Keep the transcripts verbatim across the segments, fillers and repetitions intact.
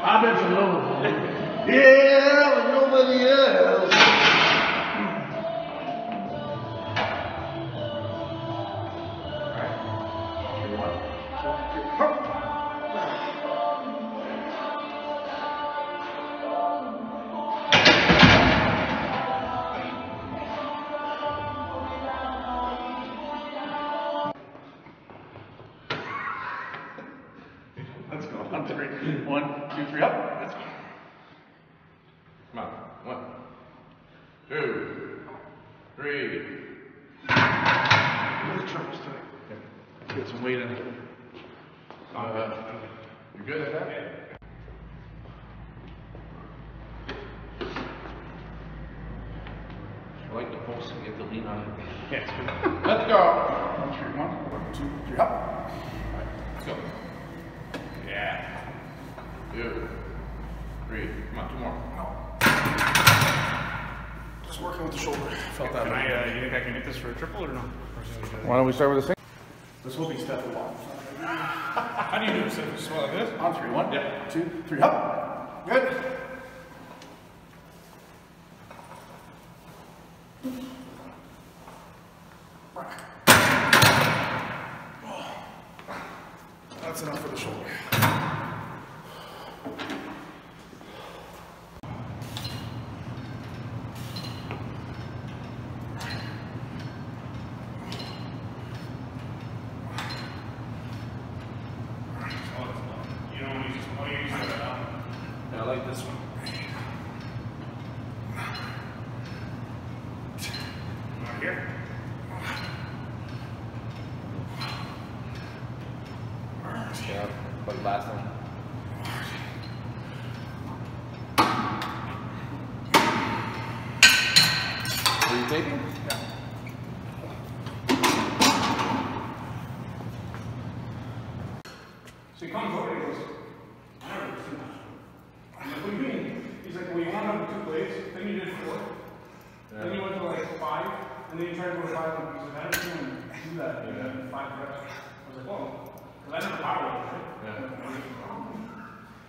I've been to Louisville. Yeah, with nobody else. All right. Give me one. Let's go. On three. One, two, three, up. Let's go. Come on. One, two, three. Really trouble today. Get some weight in it. Uh, you good at that? Yeah. I like the pulse and get the lean on it. Yeah. Let's go. One, three, one, one, two, three, up. All right. Let's go. Yeah. Two. Three. Come on, two more. No. Just working with the shoulder. Felt that. Can I, uh, you think I can hit this for a triple or no? Why don't we start with a single? This will be step one. How do you do a step? Just like this? On three. One, yeah. Two, three, up. Good. That's enough for the shoulder. You don't use this one, you use that now. Yeah, I like this one. Right here. Yeah, like last time. Are you taking? Yeah. So he comes over and he goes, I don't know too much. I'm like, what do you mean? He's like, well, you went up two plates, then you did four, yeah. Then you went to like five, and then you tried to go to five, and he's like, I don't even do that, and then yeah. Five reps. I was like, whoa. That's a power, right? Yeah.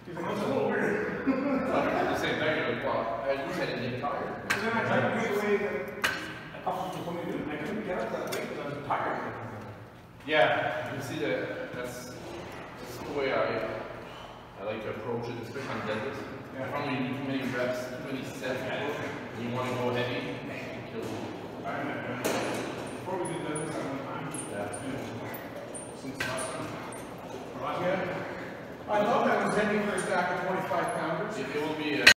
That's a little weird. I was the same thing, like, well, I just had it tired. Because then I tried to get away that I thought you told me to do, and I couldn't get up that way because I was tired. Yeah, you can see that that's, that's the way I, I like to approach it, especially on deadlifts. Yeah. Probably you do too many reps, too many sets, and you want to go heavy, it kills you. I remember. Before we did deadlifts, I went time. Yeah. Since last time. Yeah. I love that it was ending for a stack of twenty-five pounders. It will be a